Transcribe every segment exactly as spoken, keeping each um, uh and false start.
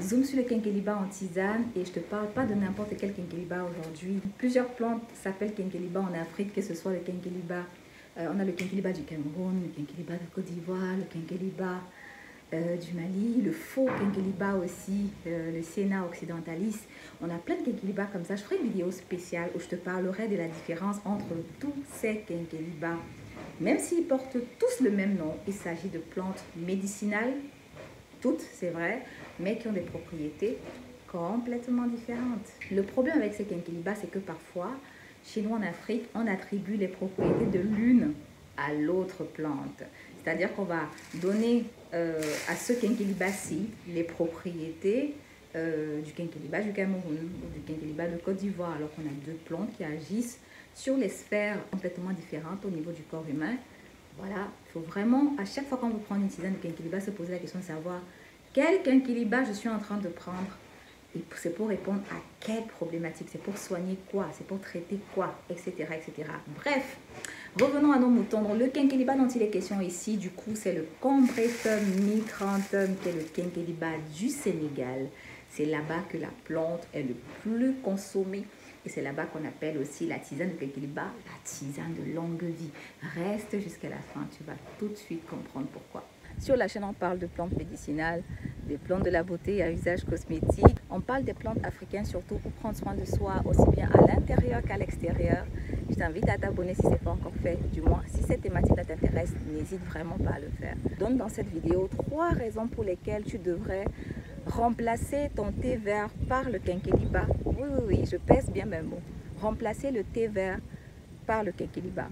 Zoom sur le Kinkéliba en tisane et je te parle pas de n'importe quel Kinkéliba aujourd'hui. Plusieurs plantes s'appellent Kinkéliba en Afrique, que ce soit le Kinkéliba. Euh, on a le Kinkéliba du Cameroun, le Kinkéliba de Côte d'Ivoire, le Kinkéliba euh, du Mali, le faux Kinkéliba aussi, euh, le Senna occidentalis. On a plein de Kinkéliba comme ça. Je ferai une vidéo spéciale où je te parlerai de la différence entre tous ces Kinkéliba. Même s'ils portent tous le même nom, il s'agit de plantes médicinales. Toutes, c'est vrai, mais qui ont des propriétés complètement différentes. Le problème avec ces Kinkéliba, c'est que parfois, chez nous en Afrique, on attribue les propriétés de l'une à l'autre plante. C'est-à-dire qu'on va donner euh, à ce Kinkéliba-ci les propriétés euh, du Kinkéliba du Cameroun ou du Kinkéliba de Côte d'Ivoire, alors qu'on a deux plantes qui agissent sur les sphères complètement différentes au niveau du corps humain. Voilà, il faut vraiment, à chaque fois qu'on vous prend une tisane de Kinkéliba, se poser la question de savoir quel Kinkéliba je suis en train de prendre. Et c'est pour répondre à quelle problématique, c'est pour soigner quoi, c'est pour traiter quoi, et cetera, et cetera. Bref, revenons à nos moutons. Le Kinkéliba dont il est question ici, du coup, c'est le Combretum micranthum, qui est le Kinkéliba du Sénégal. C'est là-bas que la plante est le plus consommée. Et c'est là-bas qu'on appelle aussi la tisane de Kinkéliba, la tisane de longue vie. Reste jusqu'à la fin, tu vas tout de suite comprendre pourquoi. Sur la chaîne, on parle de plantes médicinales, des plantes de la beauté à usage cosmétique. On parle des plantes africaines surtout pour prendre soin de soi, aussi bien à l'intérieur qu'à l'extérieur. Je t'invite à t'abonner si ce n'est pas encore fait. Du moins, si cette thématique-là t'intéresse, n'hésite vraiment pas à le faire. Je donne dans cette vidéo trois raisons pour lesquelles tu devrais remplacer ton thé vert par le Kinkéliba. Oui, oui, oui, je pèse bien mes mots. Remplacer le thé vert par le Kinkéliba.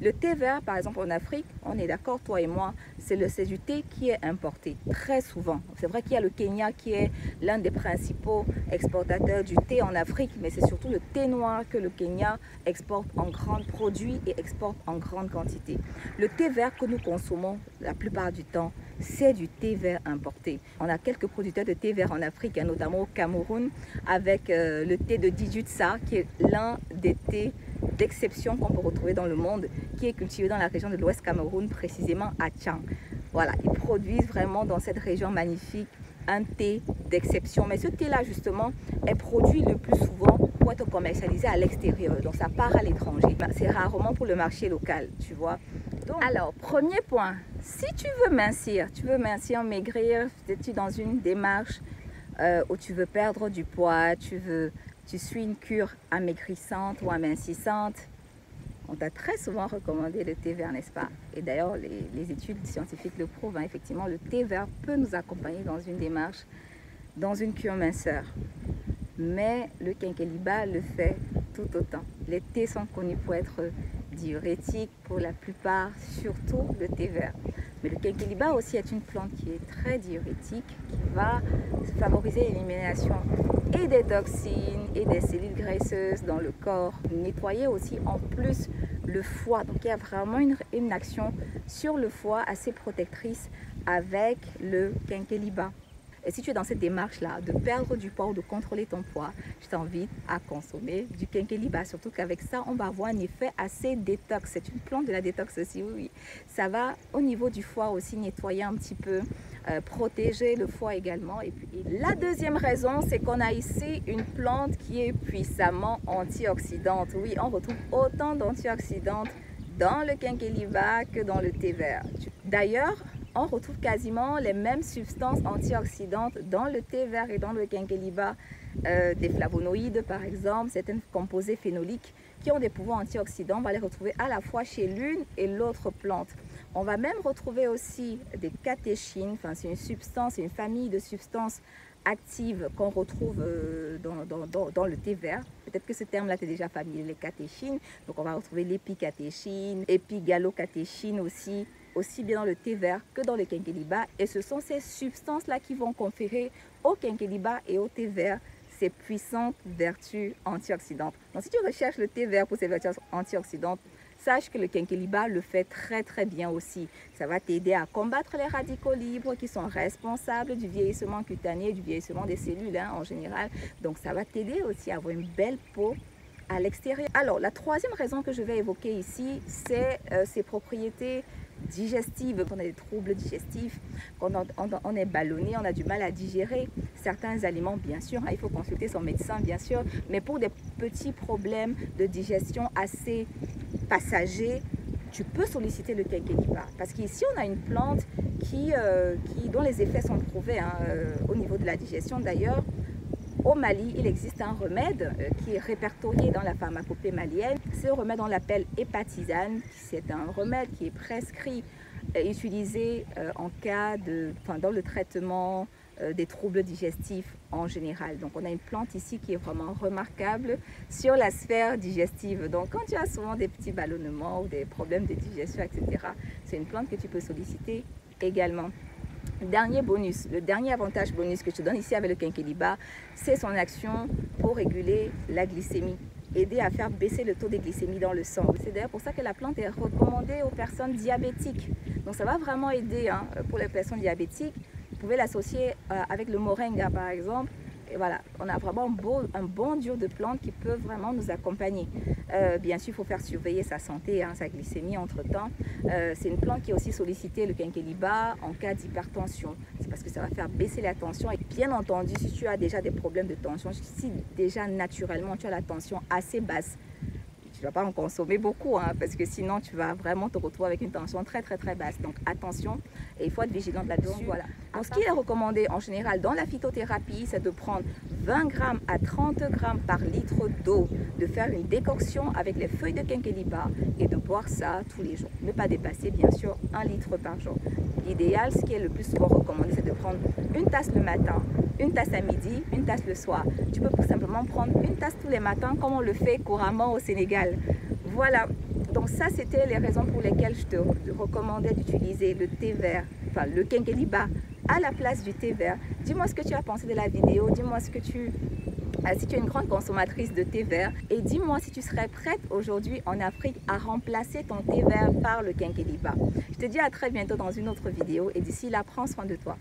Le thé vert, par exemple en Afrique, on est d'accord, toi et moi, c'est du thé qui est importé très souvent. C'est vrai qu'il y a le Kenya qui est l'un des principaux exportateurs du thé en Afrique, mais c'est surtout le thé noir que le Kenya exporte en grande produit et exporte en grande quantité. Le thé vert que nous consommons la plupart du temps, c'est du thé vert importé. On a quelques producteurs de thé vert en Afrique, notamment au Cameroun, avec euh, le thé de Dijutsa, qui est l'un des thés d'exception qu'on peut retrouver dans le monde, qui est cultivé dans la région de l'Ouest Cameroun, précisément à Tchang. Voilà, ils produisent vraiment dans cette région magnifique un thé d'exception. Mais ce thé-là, justement, est produit le plus souvent pour être commercialisé à l'extérieur. Donc, ça part à l'étranger. C'est rarement pour le marché local, tu vois. Donc, alors, premier point, si tu veux mincir, tu veux mincir, maigrir, es-tu dans une démarche euh, où tu veux perdre du poids, tu veux... Tu suis une cure amaigrissante ou amincissante, on t'a très souvent recommandé le thé vert, n'est-ce pas? Et d'ailleurs, les, les études scientifiques le prouvent, hein, effectivement, le thé vert peut nous accompagner dans une démarche, dans une cure minceur. Mais le Kinkéliba le fait tout autant. Les thés sont connus pour être diurétiques pour la plupart, surtout le thé vert. Mais le Kinkéliba aussi est une plante qui est très diurétique, qui va favoriser l'élimination et des toxines et des cellules graisseuses dans le corps. Nettoyer aussi en plus le foie. Donc il y a vraiment une, une action sur le foie assez protectrice avec le Kinkéliba. Et si tu es dans cette démarche-là, de perdre du poids ou de contrôler ton poids, je t'invite à consommer du Kinkéliba. Surtout qu'avec ça, on va avoir un effet assez détox. C'est une plante de la détox aussi, oui, oui. Ça va au niveau du foie aussi nettoyer un petit peu, euh, protéger le foie également. Et puis, et la deuxième raison, c'est qu'on a ici une plante qui est puissamment antioxydante. Oui, on retrouve autant d'antioxydantes dans le Kinkéliba que dans le thé vert. D'ailleurs, on retrouve quasiment les mêmes substances antioxydantes dans le thé vert et dans le Kinkéliba, euh, des flavonoïdes par exemple, certains composés phénoliques qui ont des pouvoirs antioxydants, on va les retrouver à la fois chez l'une et l'autre plante. On va même retrouver aussi des catéchines, enfin, c'est une substance, une famille de substances actives qu'on retrouve euh, dans, dans, dans, dans le thé vert. Peut-être que ce terme-là, tu es déjà familier, les catéchines. Donc on va retrouver l'épicatéchine, épigallocatéchine aussi, aussi bien dans le thé vert que dans le Kinkéliba. Et ce sont ces substances-là qui vont conférer au Kinkéliba et au thé vert ces puissantes vertus antioxydantes. Donc si tu recherches le thé vert pour ses vertus antioxydantes, sache que le Kinkéliba le fait très très bien aussi. Ça va t'aider à combattre les radicaux libres qui sont responsables du vieillissement cutané, du vieillissement des cellules hein, en général. Donc ça va t'aider aussi à avoir une belle peau à l'extérieur. Alors la troisième raison que je vais évoquer ici, c'est euh, ses propriétés digestive, qu'on a des troubles digestifs, qu'on on, on est ballonné, on a du mal à digérer certains aliments, bien sûr, hein, il faut consulter son médecin, bien sûr, mais pour des petits problèmes de digestion assez passagers, tu peux solliciter le kinkéliba, parce qu'ici on a une plante qui, euh, qui, dont les effets sont prouvés hein, euh, au niveau de la digestion d'ailleurs. Au Mali, il existe un remède qui est répertorié dans la pharmacopée malienne. Ce remède, on l'appelle hépatisane. C'est un remède qui est prescrit et utilisé en cas de, enfin, dans le traitement des troubles digestifs en général. Donc, on a une plante ici qui est vraiment remarquable sur la sphère digestive. Donc, quand tu as souvent des petits ballonnements ou des problèmes de digestion, et cetera, c'est une plante que tu peux solliciter également. Dernier bonus, le dernier avantage bonus que je te donne ici avec le kinkéliba, c'est son action pour réguler la glycémie, aider à faire baisser le taux de glycémie dans le sang. C'est d'ailleurs pour ça que la plante est recommandée aux personnes diabétiques. Donc ça va vraiment aider hein, pour les personnes diabétiques. Vous pouvez l'associer avec le moringa par exemple. Et voilà, on a vraiment un, beau, un bon duo de plantes qui peut vraiment nous accompagner. Euh, bien sûr, il faut faire surveiller sa santé, hein, sa glycémie entre-temps. Euh, c'est une plante qui est aussi sollicitée, le kinkéliba, en cas d'hypertension. C'est parce que ça va faire baisser la tension. Et bien entendu, si tu as déjà des problèmes de tension, si déjà naturellement tu as la tension assez basse, tu ne vas pas en consommer beaucoup, hein, parce que sinon tu vas vraiment te retrouver avec une tension très très très basse. Donc attention, et il faut être vigilant là-dessus. Voilà. Alors, ce qui est recommandé en général dans la phytothérapie, c'est de prendre vingt grammes à trente grammes par litre d'eau, de faire une décoction avec les feuilles de kinkéliba et de boire ça tous les jours. Ne pas dépasser bien sûr un litre par jour. L'idéal, ce qui est le plus souvent recommandé, c'est de prendre une tasse le matin, une tasse à midi, une tasse le soir. Tu peux tout simplement prendre une tasse tous les matins comme on le fait couramment au Sénégal. Voilà, donc ça c'était les raisons pour lesquelles je te recommandais d'utiliser le thé vert, enfin le kinkéliba à la place du thé vert. Dis-moi ce que tu as pensé de la vidéo, dis-moi ce que tu... si tu es une grande consommatrice de thé vert, et dis-moi si tu serais prête aujourd'hui en Afrique à remplacer ton thé vert par le kinkéliba. Je te dis à très bientôt dans une autre vidéo et d'ici là, prends soin de toi.